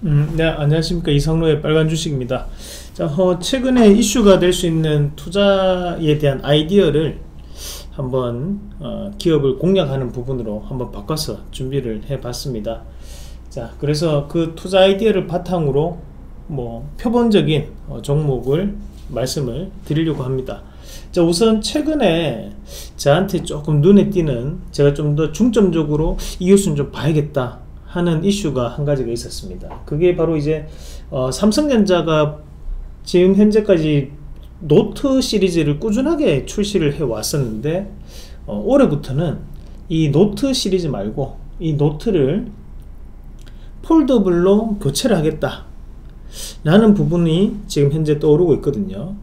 네, 안녕하십니까. 이상로의 빨간 주식입니다. 자, 최근에 이슈가 될 수 있는 투자에 대한 아이디어를 한번 기업을 공략하는 부분으로 한번 바꿔서 준비를 해 봤습니다. 자, 그래서 그 투자 아이디어를 바탕으로 뭐 표본적인 종목을 말씀을 드리려고 합니다. 자, 우선 최근에 저한테 조금 눈에 띄는, 제가 좀 더 중점적으로 이 뉴스는 좀 봐야겠다 하는 이슈가 한 가지가 있었습니다. 그게 바로 이제 삼성전자가 지금 현재까지 노트 시리즈를 꾸준하게 출시를 해 왔었는데 올해부터는 이 노트 시리즈 말고 이 노트를 폴더블로 교체를 하겠다 라는 부분이 지금 현재 떠오르고 있거든요.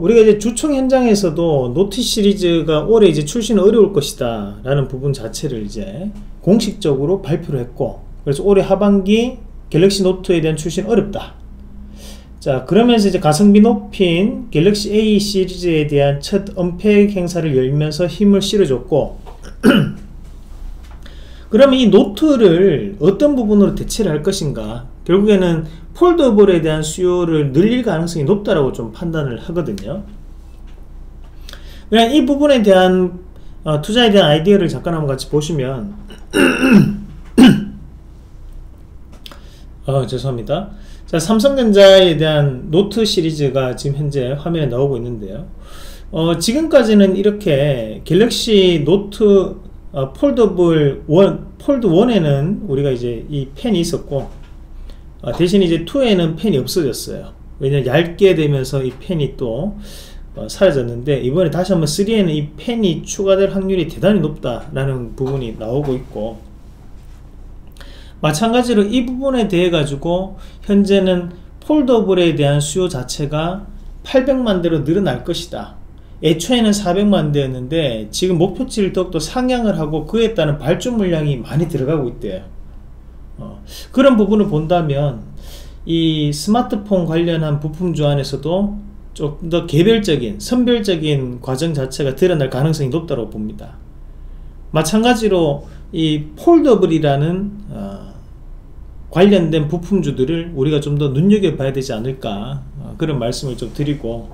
우리가 이제 주총 현장에서도 노트 시리즈가 올해 이제 출시는 어려울 것이다 라는 부분 자체를 이제 공식적으로 발표를 했고, 그래서 올해 하반기 갤럭시 노트에 대한 출시는 어렵다. 자, 그러면서 이제 가성비 높인 갤럭시 A 시리즈에 대한 첫 언팩 행사를 열면서 힘을 실어줬고 그러면 이 노트를 어떤 부분으로 대체를 할 것인가, 결국에는 폴더블에 대한 수요를 늘릴 가능성이 높다라고 좀 판단을 하거든요. 그냥 이 부분에 대한 투자에 대한 아이디어를 잠깐 한번 같이 보시면 죄송합니다. 자, 삼성전자에 대한 노트 시리즈가 지금 현재 화면에 나오고 있는데요. 지금까지는 이렇게 갤럭시 노트 폴더블 1, 폴드 1에는 우리가 이제 이 펜이 있었고, 대신 이제 2에는 펜이 없어졌어요. 왜냐면 얇게 되면서 이 펜이 또 사라졌는데, 이번에 다시 한번 3에는 이 펜이 추가될 확률이 대단히 높다라는 부분이 나오고 있고, 마찬가지로 이 부분에 대해 가지고 현재는 폴더블에 대한 수요 자체가 800만 대로 늘어날 것이다. 애초에는 400만 대였는데 지금 목표치를 더욱더 상향을 하고 그에 따른 발주 물량이 많이 들어가고 있대요. 그런 부분을 본다면 이 스마트폰 관련한 부품 주안에서도 조금 더 개별적인, 선별적인 과정 자체가 드러날 가능성이 높다고 봅니다. 마찬가지로 이 폴더블이라는 관련된 부품주들을 우리가 좀 더 눈여겨봐야 되지 않을까, 그런 말씀을 좀 드리고,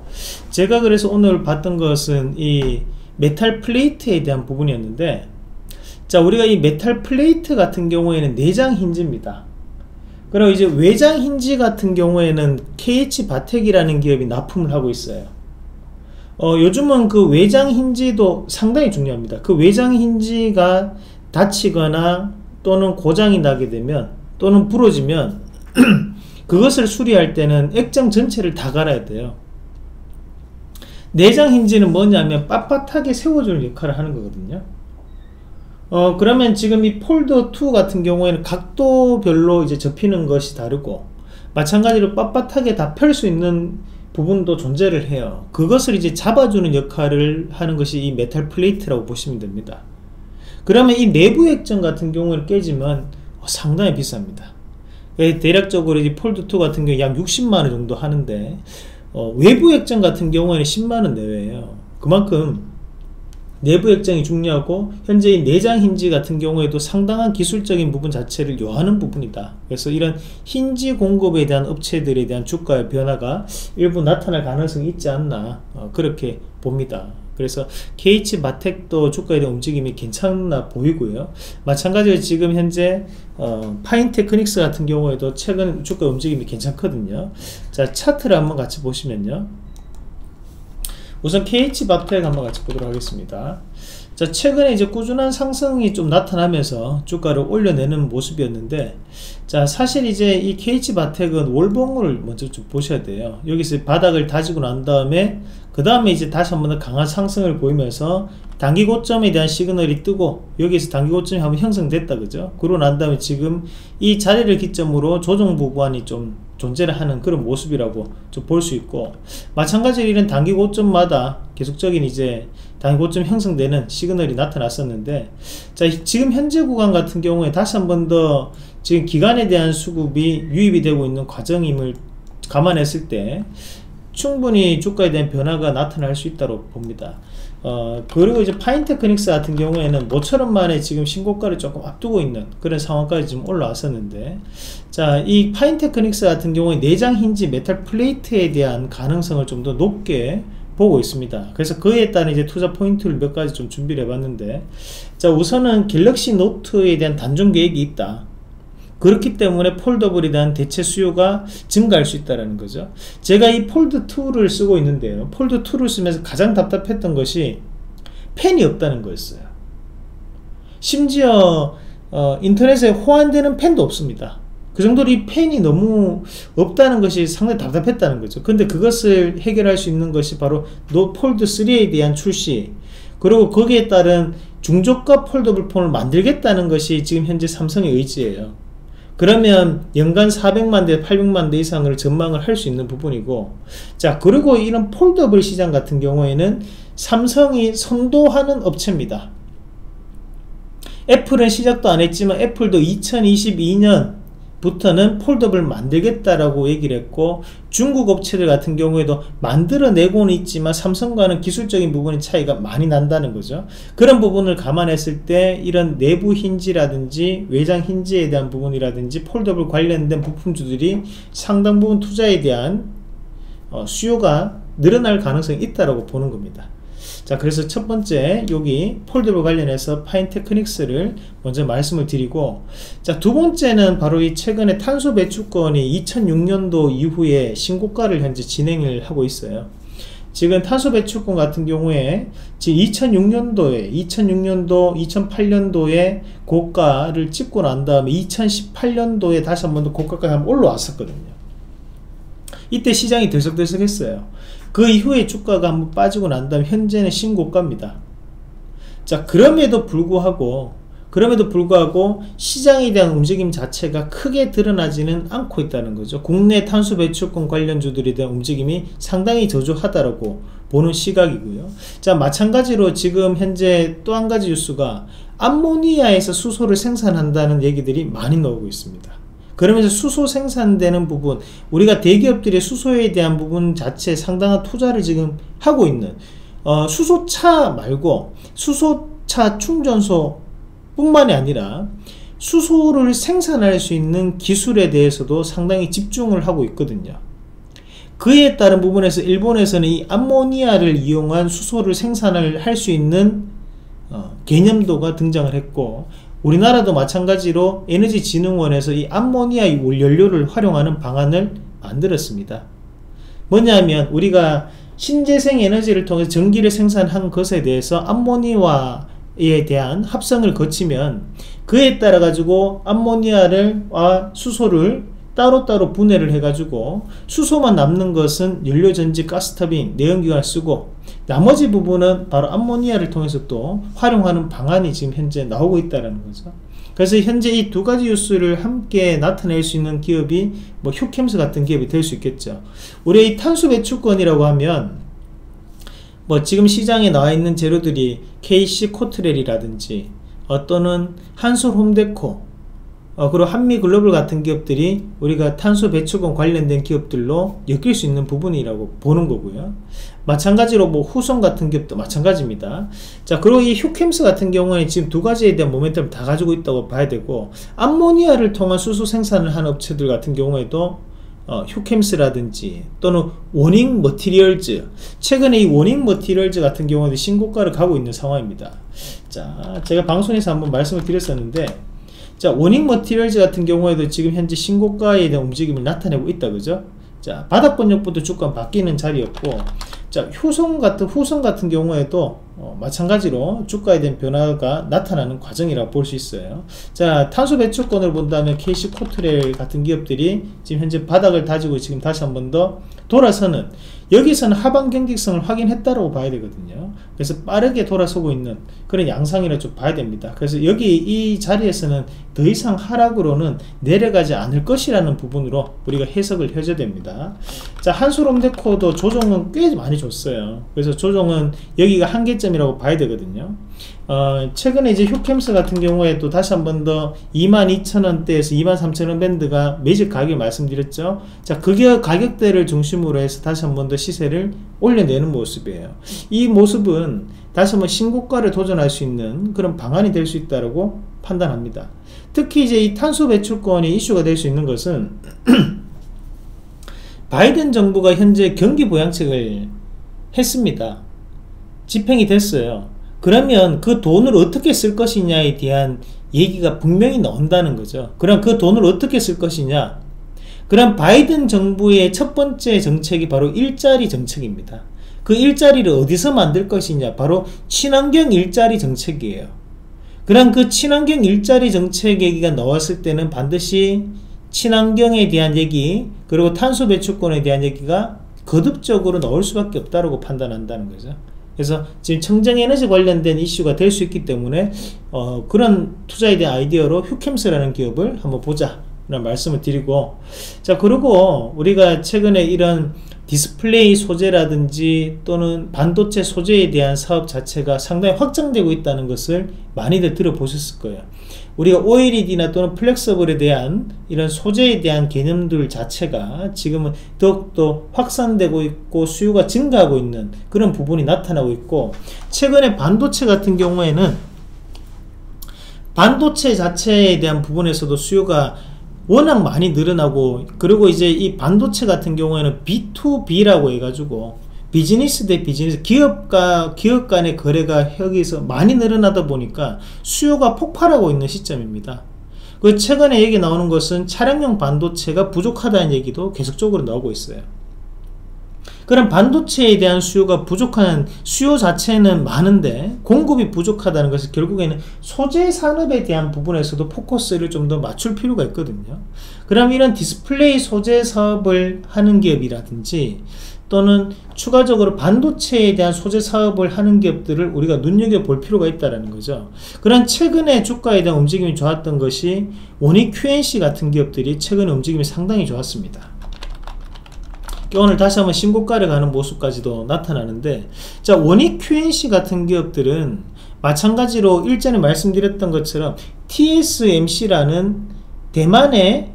제가 그래서 오늘 봤던 것은 이 메탈 플레이트에 대한 부분이었는데, 자, 우리가 이 메탈 플레이트 같은 경우에는 내장 힌지입니다. 그리고 이제 외장 힌지 같은 경우에는 KH바텍이라는 기업이 납품을 하고 있어요. 요즘은 그 외장 힌지도 상당히 중요합니다. 그 외장 힌지가 다치거나 또는 고장이 나게 되면 또는 부러지면 그것을 수리할 때는 액정 전체를 다 갈아야 돼요. 내장 힌지는 뭐냐면 빳빳하게 세워주는 역할을 하는 거거든요. 그러면 지금 이 폴더2 같은 경우에는 각도별로 이제 접히는 것이 다르고, 마찬가지로 빳빳하게 다 펼 수 있는 부분도 존재를 해요. 그것을 이제 잡아주는 역할을 하는 것이 이 메탈 플레이트라고 보시면 됩니다. 그러면 이 내부 액정 같은 경우는 깨지면 상당히 비쌉니다. 대략적으로 이 폴드2 같은 경우 약 60만원 정도 하는데, 외부 액정 같은 경우에는 10만원 내외예요. 그만큼 내부 액정이 중요하고, 현재 이 내장 힌지 같은 경우에도 상당한 기술적인 부분 자체를 요하는 부분이다. 그래서 이런 힌지 공급에 대한 업체들에 대한 주가의 변화가 일부 나타날 가능성이 있지 않나, 그렇게 봅니다. 그래서 KH바텍도 주가에 대한 움직임이 괜찮나 보이고요. 마찬가지로 지금 현재 파인테크닉스 같은 경우에도 최근 주가 움직임이 괜찮거든요. 자, 차트를 한번 같이 보시면요. 우선 KH바텍 한번 같이 보도록 하겠습니다. 자, 최근에 이제 꾸준한 상승이 좀 나타나면서 주가를 올려내는 모습이었는데, 자, 사실 이제 이 KH바텍은 월봉을 먼저 좀 보셔야 돼요. 여기서 바닥을 다지고 난 다음에 그 다음에 이제 다시 한번 더 강한 상승을 보이면서 단기 고점에 대한 시그널이 뜨고, 여기에서 단기 고점이 한번 형성됐다, 그죠? 그러고 난 다음에 지금 이 자리를 기점으로 조정 부분이 좀 존재를 하는 그런 모습이라고 좀 볼 수 있고, 마찬가지로 이런 단기 고점마다 계속적인 이제 단기 고점 형성되는 시그널이 나타났었는데, 자, 지금 현재 구간 같은 경우에 다시 한번 더 지금 기간에 대한 수급이 유입이 되고 있는 과정임을 감안했을 때 충분히 주가에 대한 변화가 나타날 수 있다고 봅니다. 그리고 이제 파인테크닉스 같은 경우에는 모처럼 만에 지금 신고가를 조금 앞두고 있는 그런 상황까지 지금 올라왔었는데, 자, 이 파인테크닉스 같은 경우에 내장 힌지 메탈 플레이트에 대한 가능성을 좀 더 높게 보고 있습니다. 그래서 그에 따른 이제 투자 포인트를 몇 가지 좀 준비를 해봤는데, 자, 우선은 갤럭시 노트에 대한 단종 계획이 있다. 그렇기 때문에 폴더블에 대한 대체 수요가 증가할 수 있다는 거죠. 제가 이 폴드2를 쓰고 있는데요, 폴드2를 쓰면서 가장 답답했던 것이 펜이 없다는 거였어요. 심지어 인터넷에 호환되는 펜도 없습니다. 그 정도로 이 펜이 너무 없다는 것이 상당히 답답했다는 거죠. 근데 그것을 해결할 수 있는 것이 바로 폴드3에 대한 출시, 그리고 거기에 따른 중저가 폴더블 폰을 만들겠다는 것이 지금 현재 삼성의 의지예요. 그러면 연간 400만대 800만대 이상을 전망을 할 수 있는 부분이고, 자, 그리고 이런 폴더블 시장 같은 경우에는 삼성이 선도하는 업체입니다. 애플은 시작도 안 했지만 애플도 2022년부터는 폴더블 만들겠다라고 얘기를 했고, 중국 업체들 같은 경우에도 만들어내고는 있지만 삼성과는 기술적인 부분의 차이가 많이 난다는 거죠. 그런 부분을 감안했을 때 이런 내부 힌지라든지 외장 힌지에 대한 부분이라든지 폴더블 관련된 부품주들이 상당 부분 투자에 대한 수요가 늘어날 가능성이 있다라고 보는 겁니다. 자, 그래서 첫 번째 여기 폴더블 관련해서 파인테크닉스를 먼저 말씀을 드리고, 자, 두 번째는 바로 이 최근에 탄소 배출권이 2006년도 이후에 신고가를 현재 진행을 하고 있어요. 지금 탄소 배출권 같은 경우에 지금 2006년도에 2008년도에 고가를 찍고 난 다음에 2018년도에 다시 한 번 더 고가까지 한번 올라왔었거든요. 이때 시장이 들썩들썩 했어요. 그 이후에 주가가 한번 빠지고 난 다음에 현재는 신고가입니다. 자, 그럼에도 불구하고 시장에 대한 움직임 자체가 크게 드러나지는 않고 있다는 거죠. 국내 탄소 배출권 관련주들에 대한 움직임이 상당히 저조하다라고 보는 시각이고요. 자, 마찬가지로 지금 현재 또 한 가지 뉴스가 암모니아에서 수소를 생산한다는 얘기들이 많이 나오고 있습니다. 그러면서 수소 생산되는 부분, 우리가 대기업들의 수소에 대한 부분 자체에 상당한 투자를 지금 하고 있는, 수소차 말고 수소차 충전소 뿐만이 아니라 수소를 생산할 수 있는 기술에 대해서도 상당히 집중을 하고 있거든요. 그에 따른 부분에서 일본에서는 이 암모니아를 이용한 수소를 생산을 할 수 있는 개념도가 등장을 했고, 우리나라도 마찬가지로 에너지진흥원에서 이 암모니아 연료를 활용하는 방안을 만들었습니다. 뭐냐면 우리가 신재생 에너지를 통해서 전기를 생산한 것에 대해서 암모니아에 대한 합성을 거치면 그에 따라 가지고 암모니아와 수소를 따로따로 분해를 해 가지고 수소만 남는 것은 연료전지 가스터빈 내연기관을 쓰고, 나머지 부분은 바로 암모니아를 통해서 또 활용하는 방안이 지금 현재 나오고 있다는 거죠. 그래서 현재 이 두 가지 뉴스를 함께 나타낼 수 있는 기업이 뭐 휴켐스 같은 기업이 될 수 있겠죠. 우리의 탄소 배출권이라고 하면 뭐 지금 시장에 나와 있는 재료들이 KC코트렐이라든지 또는 한솔홈데코, 그리고 한미글로벌 같은 기업들이 우리가 탄소 배출권 관련된 기업들로 엮일 수 있는 부분이라고 보는 거고요. 마찬가지로 뭐 후성 같은 기업도 마찬가지입니다. 자, 그리고 이 휴켐스 같은 경우에는 지금 두 가지에 대한 모멘텀을 다 가지고 있다고 봐야 되고, 암모니아를 통한 수소 생산을 한 업체들 같은 경우에도 휴켐스라든지 또는 워닉머티리얼즈, 최근에 이 워닉머티리얼즈 같은 경우에도 신고가를 가고 있는 상황입니다. 자, 제가 방송에서 한번 말씀을 드렸었는데, 자, 워닉머티리얼즈 같은 경우에도 지금 현재 신고가에 대한 움직임을 나타내고 있다, 그죠? 자, 바닥권역부터 주가 바뀌는 자리였고, 자, 후성 같은 경우에도 마찬가지로 주가에 대한 변화가 나타나는 과정이라고 볼 수 있어요. 자, 탄소 배출권을 본다면 KC 코트렐 같은 기업들이 지금 현재 바닥을 다지고 지금 다시 한 번 더 돌아서는, 여기서는 하방 경직성을 확인했다라고 봐야 되거든요. 그래서 빠르게 돌아서고 있는 그런 양상이라 좀 봐야 됩니다. 그래서 여기 이 자리에서는 더 이상 하락으로는 내려가지 않을 것이라는 부분으로 우리가 해석을 해줘야 됩니다. 자, 한솔홈데코도 조정은 꽤 많이 줬어요. 그래서 조정은 여기가 한계점이라고 봐야 되거든요. 최근에 이제 휴켐스 같은 경우에 또 다시 한 번 더 22,000원대에서 23,000원 밴드가 매직 가격을 말씀드렸죠. 자, 그게 가격대를 중심으로 해서 다시 한 번 더 시세를 올려내는 모습이에요. 이 모습은 다시 한번 신고가를 도전할 수 있는 그런 방안이 될 수 있다고 판단합니다. 특히 이제 이 탄소 배출권이 이슈가 될 수 있는 것은 바이든 정부가 현재 경기 부양책을 했습니다. 집행이 됐어요. 그러면 그 돈을 어떻게 쓸 것이냐에 대한 얘기가 분명히 나온다는 거죠. 그럼 그 돈을 어떻게 쓸 것이냐? 그럼 바이든 정부의 첫 번째 정책이 바로 일자리 정책입니다. 그 일자리를 어디서 만들 것이냐? 바로 친환경 일자리 정책이에요. 그럼 그 친환경 일자리 정책 얘기가 나왔을 때는 반드시 친환경에 대한 얘기, 그리고 탄소 배출권에 대한 얘기가 거듭적으로 나올 수밖에 없다고 판단한다는 거죠. 그래서 지금 청정에너지 관련된 이슈가 될 수 있기 때문에 그런 투자에 대한 아이디어로 휴켐스라는 기업을 한번 보자 라는 말씀을 드리고, 자, 그리고 우리가 최근에 이런 디스플레이 소재라든지 또는 반도체 소재에 대한 사업 자체가 상당히 확장되고 있다는 것을 많이들 들어보셨을 거예요. 우리가 OLED나 또는 플렉서블에 대한 이런 소재에 대한 개념들 자체가 지금은 더욱더 확산되고 있고 수요가 증가하고 있는 그런 부분이 나타나고 있고, 최근에 반도체 같은 경우에는 반도체 자체에 대한 부분에서도 수요가 워낙 많이 늘어나고, 그리고 이제 이 반도체 같은 경우에는 B2B라고 해가지고 비즈니스 대 비즈니스, 기업과 기업 간의 거래가 여기서 많이 늘어나다 보니까 수요가 폭발하고 있는 시점입니다. 그 최근에 얘기 나오는 것은 차량용 반도체가 부족하다는 얘기도 계속적으로 나오고 있어요. 그럼 반도체에 대한 수요가 부족한, 수요 자체는 많은데 공급이 부족하다는 것은 결국에는 소재 산업에 대한 부분에서도 포커스를 좀 더 맞출 필요가 있거든요. 그럼 이런 디스플레이 소재 사업을 하는 기업이라든지 또는 추가적으로 반도체에 대한 소재 사업을 하는 기업들을 우리가 눈여겨볼 필요가 있다는 거죠. 그런 최근에 주가에 대한 움직임이 좋았던 것이 원익QNC 같은 기업들이 최근 움직임이 상당히 좋았습니다. 오늘 다시 한번 신고가를 가는 모습까지도 나타나는데, 자, 원익QNC 같은 기업들은 마찬가지로 일전에 말씀드렸던 것처럼 TSMC라는 대만의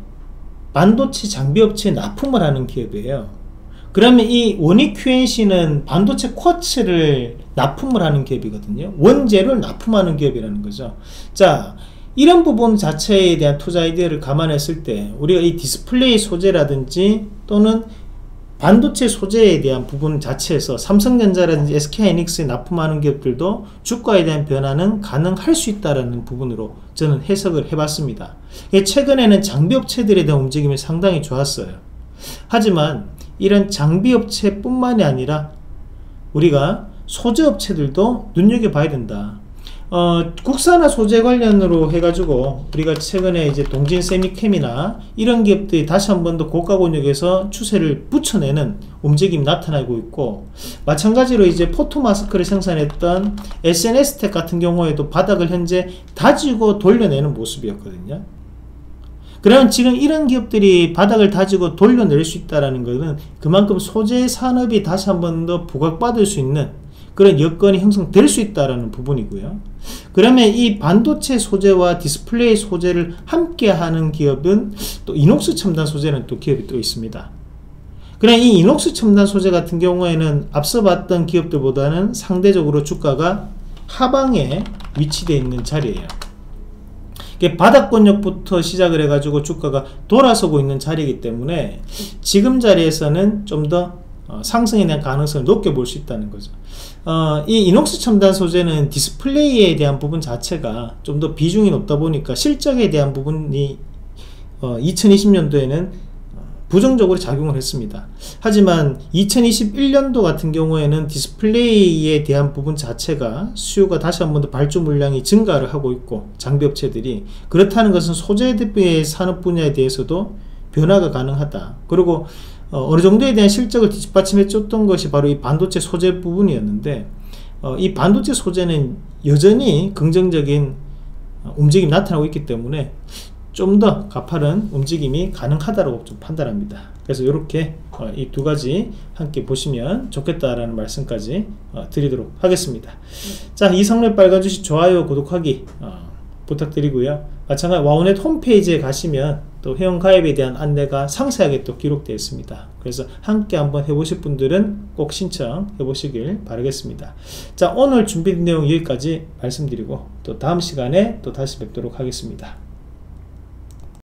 반도체 장비업체에 납품을 하는 기업이에요. 그러면 이 원익QNC는 반도체 쿼츠를 납품을 하는 기업이거든요. 원재료를 납품하는 기업이라는 거죠. 자, 이런 부분 자체에 대한 투자 아이디어를 감안했을 때 우리가 이 디스플레이 소재라든지 또는 반도체 소재에 대한 부분 자체에서 삼성전자라든지 SK하이닉스에 납품하는 기업들도 주가에 대한 변화는 가능할 수 있다는 부분으로 저는 해석을 해봤습니다. 최근에는 장비업체들에 대한 움직임이 상당히 좋았어요. 하지만 이런 장비업체 뿐만이 아니라 우리가 소재업체들도 눈여겨봐야 된다. 국산화 소재 관련으로 해가지고 우리가 최근에 이제 동진세미캠이나 이런 기업들이 다시 한 번 더 고가 권역에서 추세를 붙여내는 움직임이 나타나고 있고, 마찬가지로 이제 포토마스크를 생산했던 SNS텍 같은 경우에도 바닥을 현재 다지고 돌려내는 모습이었거든요. 그러면 지금 이런 기업들이 바닥을 다지고 돌려낼 수 있다는 것은 그만큼 소재 산업이 다시 한 번 더 부각받을 수 있는 그런 여건이 형성될 수 있다는 부분이고요. 그러면 이 반도체 소재와 디스플레이 소재를 함께하는 기업은 또 이녹스 첨단 소재는 또 기업이 또 있습니다. 그럼 이 이녹스 첨단 소재 같은 경우에는 앞서 봤던 기업들보다는 상대적으로 주가가 하방에 위치되어 있는 자리예요. 바닥 권역부터 시작을 해가지고 주가가 돌아서고 있는 자리이기 때문에 지금 자리에서는 좀 더 상승에 대한 가능성을 높게 볼 수 있다는 거죠. 이 이녹스 첨단 소재는 디스플레이에 대한 부분 자체가 좀 더 비중이 높다 보니까 실적에 대한 부분이 2020년도에는 부정적으로 작용을 했습니다. 하지만 2021년도 같은 경우에는 디스플레이에 대한 부분 자체가 수요가 다시 한 번 더 발주 물량이 증가를 하고 있고, 장비업체들이 그렇다는 것은 소재 대비의 산업 분야에 대해서도 변화가 가능하다. 그리고 어느 정도에 대한 실적을 뒷받침해 줬던 것이 바로 이 반도체 소재 부분이었는데, 이 반도체 소재는 여전히 긍정적인 움직임이 나타나고 있기 때문에 좀 더 가파른 움직임이 가능하다고 좀 판단합니다. 그래서 이렇게 이 두 가지 함께 보시면 좋겠다라는 말씀까지 드리도록 하겠습니다. 자, 이상로의 빨간 주식 좋아요, 구독하기 부탁드리고요. 마찬가지 와우넷 홈페이지에 가시면 또 회원 가입에 대한 안내가 상세하게 또 기록되어 있습니다. 그래서 함께 한번 해보실 분들은 꼭 신청해 보시길 바라겠습니다. 자, 오늘 준비된 내용 여기까지 말씀드리고 또 다음 시간에 또 다시 뵙도록 하겠습니다.